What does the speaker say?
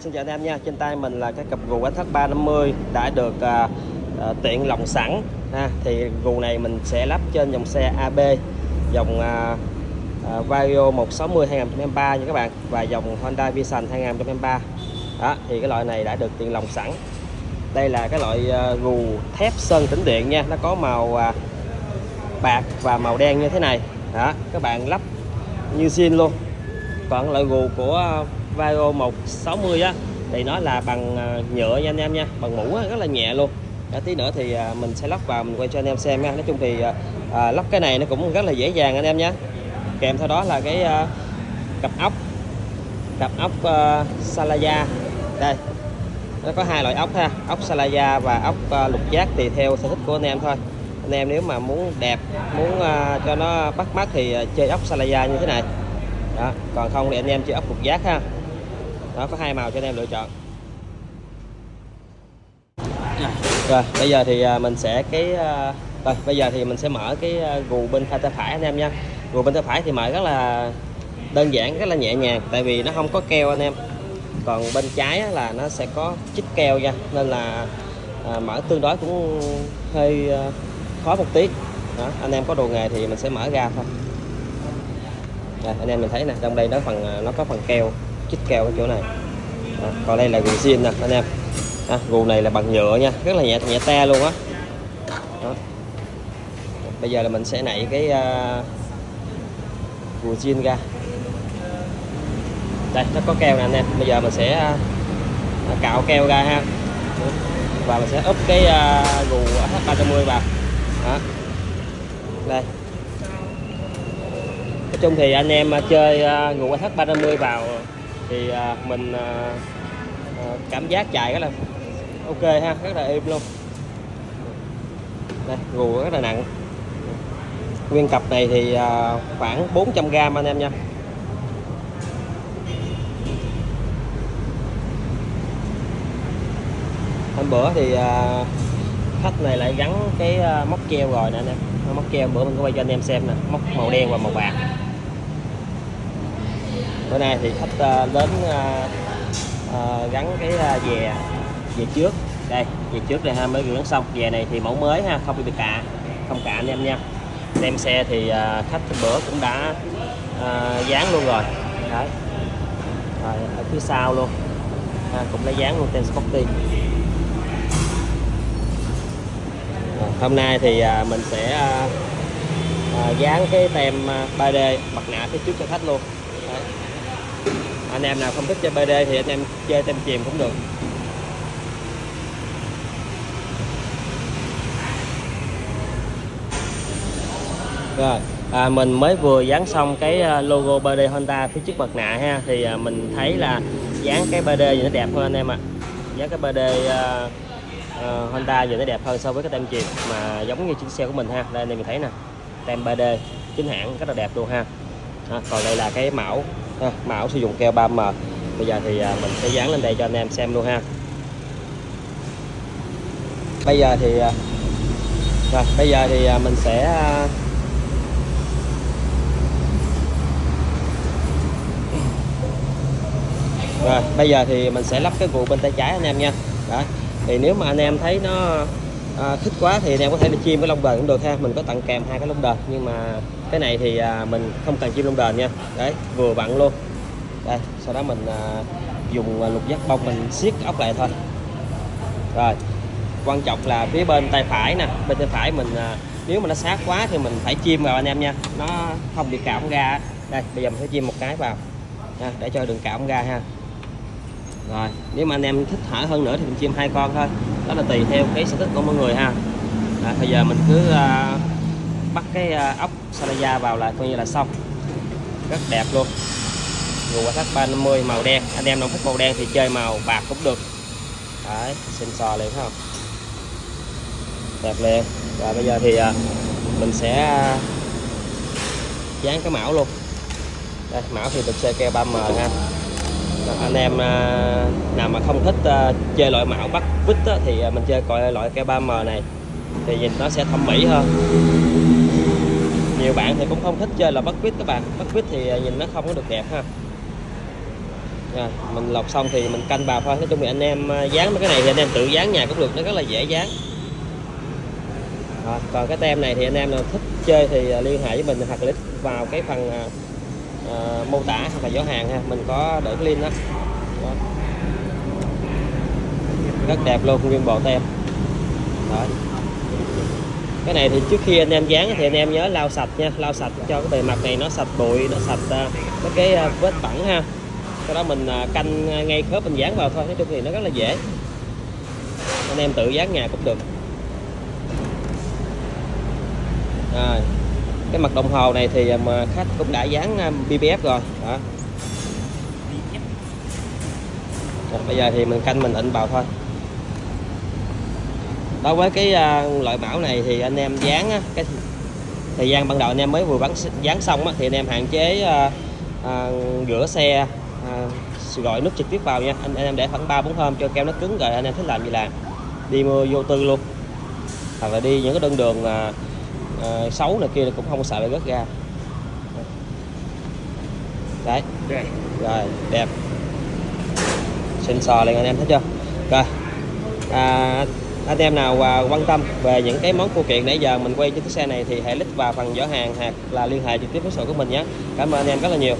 Xin chào anh em nha. Trên tay mình là cái cặp gù SH 350 đã được tiện lồng sẵn ha. Thì gù này mình sẽ lắp trên dòng xe AB, dòng Vario 160 2023 nha các bạn, và dòng Honda Vision 2023. Đó, thì cái loại này đã được tiện lồng sẵn. Đây là cái loại gù thép sơn tĩnh điện nha, nó có màu bạc và màu đen như thế này. Đó, các bạn lắp như zin luôn. Còn loại gù của Vario 160 á thì nó là bằng nhựa nha anh em nha, bằng mũ rất là nhẹ luôn. Đã tí nữa thì mình sẽ lắp vào, mình quay cho anh em xem nha. Nói chung thì lắp cái này nó cũng rất là dễ dàng anh em nhé. Kèm theo đó là cái cặp ốc Salaya. Đây, nó có hai loại ốc ha, ốc Salaya và ốc lục giác, tùy theo sở thích của anh em thôi. Anh em nếu mà muốn đẹp, muốn cho nó bắt mắt thì chơi ốc Salaya như thế này. Đó, còn không thì anh em chơi ốc lục giác ha. Đó, có hai màu cho anh em lựa chọn. Rồi, bây giờ thì mình sẽ mở cái gù bên tay phải anh em nha. Gù bên tay phải thì mở rất là đơn giản, rất là nhẹ nhàng, tại vì nó không có keo anh em. Còn bên trái là nó sẽ có chích keo nha, nên là mở tương đối cũng hơi khó một tí. Đó, anh em có đồ nghề thì mình sẽ mở ra thôi. Đây, anh em mình thấy nè, trong đây nó có phần keo, chích keo ở chỗ này. Đó, còn đây là gù zin nè anh em. À, gù này là bằng nhựa nha, rất là nhẹ te luôn á. Bây giờ là mình sẽ nảy cái gù zin ra. Đây, nó có keo nè anh em. Bây giờ mình sẽ cạo keo ra ha. Và mình sẽ úp cái gù SH350 vào. Đó. Đây. Nói chung thì anh em chơi gù SH350 vào thì mình cảm giác chạy rất là ok ha, rất là êm luôn. Đây, gù rất là nặng. Nguyên cặp này thì khoảng 400g anh em nha. Hôm bữa thì khách này lại gắn cái móc keo rồi nè anh em. Móc keo bữa mình có quay cho anh em xem nè, móc màu đen và màu bạc. Bữa nay thì khách đến gắn cái về trước đây, về trước này ha, mới gắn xong. Về này thì mẫu mới ha, không bị cạ, không cạ anh em nha. Đem xe thì khách bữa cũng đã dán luôn rồi. Đấy. Rồi ở phía sau luôn ha, cũng đã dán luôn tem Sporty. Hôm nay thì mình sẽ dán cái tem 3D mặt nạ phía trước cho khách luôn. Đấy. Anh em nào không thích chơi 3D thì anh em chơi tem chìm cũng được. Rồi, mình mới vừa dán xong cái logo 3D Honda phía trước mặt nạ ha, thì mình thấy là dán cái 3D thì nó đẹp hơn anh em ạ. Dán cái 3D Honda giờ nó đẹp hơn so với cái tem chìm mà giống như chiếc xe của mình ha. Đây này mình thấy nè, tem 3D chính hãng rất là đẹp luôn ha. À, còn đây là cái mẫu ha, mẫu sử dụng keo 3M. Bây giờ thì mình sẽ dán lên đây cho anh em xem luôn ha. Bây giờ thì mình sẽ lắp cái gù bên tay trái anh em nha. Đó. Thì nếu mà anh em thấy nó thích quá thì anh em có thể đi chim cái lông đờn cũng được ha. Mình có tặng kèm 2 cái lông đờn, nhưng mà cái này thì mình không cần chim lông đờn nha. Đấy, vừa vặn luôn. Đây, sau đó mình dùng lục giác bông mình siết cái ốc lại thôi. Rồi, quan trọng là phía bên tay phải nè. Bên tay phải mình nếu mà nó sát quá thì mình phải chim vào anh em nha, nó không bị cạo ra. Đây, bây giờ mình sẽ chim một cái vào ha, để cho đừng cạo ra ha. Rồi, nếu mà anh em thích thở hơn nữa thì mình chim 2 con thôi. Đó là tùy theo cái sở thích của mọi người ha. Rồi, bây giờ mình cứ bắt cái ốc Salaya vào là coi như là xong. Rất đẹp luôn. Gù SH 350 màu đen. Anh em nào thích màu đen thì chơi màu bạc cũng được. Đấy, sensor liền không? Đẹp liền. Và bây giờ thì mình sẽ dán cái mão luôn. Đây, mão thì được CK 3M ha. Anh em nào mà không thích chơi loại mạo bắt vít thì mình chơi coi loại cái 3M này thì nhìn nó sẽ thẩm mỹ hơn. Nhiều bạn thì cũng không thích chơi là bắt vít các bạn, bắt vít thì nhìn nó không có được đẹp ha. Rồi, mình lọc xong thì mình canh bào thôi. Nói chung thì anh em dán mấy cái này thì anh em tự dán nhà cũng được, nó rất là dễ dán. Rồi, còn cái tem này thì anh em nào thích chơi thì liên hệ với mình hoặc click vào cái phần mô tả hoặc là giỏ hàng ha, mình có để cái link đó. Rồi, rất đẹp luôn nguyên bộ tem. Rồi, cái này thì trước khi anh em dán thì anh em nhớ lau sạch nha, lau sạch cho cái bề mặt này nó sạch bụi, nó sạch mấy cái vết bẩn ha. Sau đó mình canh ngay khớp mình dán vào thôi. Nói chung thì nó rất là dễ, anh em tự dán nhà cũng được. Rồi, cái mặt đồng hồ này thì mà khách cũng đã dán BPF rồi đó. Rồi, bây giờ thì mình canh mình in vào thôi. Đối với cái loại mão này thì anh em dán á, cái thời gian ban đầu anh em mới vừa dán xong á, thì anh em hạn chế rửa xe gọi nước trực tiếp vào nha. Anh em để khoảng 3-4 hôm cho keo nó cứng rồi anh em thích làm gì làm, đi mưa vô tư luôn, hoặc là đi những cái đường đường xấu này kia là cũng không sợ bị rớt ra. Đấy, rồi đẹp xinh xò liền, anh em thấy chưa. Rồi anh em nào quan tâm về những cái món phụ kiện nãy giờ mình quay trên chiếc xe này thì hãy click vào phần giỏ hàng hoặc là liên hệ trực tiếp với số của mình nhé. Cảm ơn anh em rất là nhiều.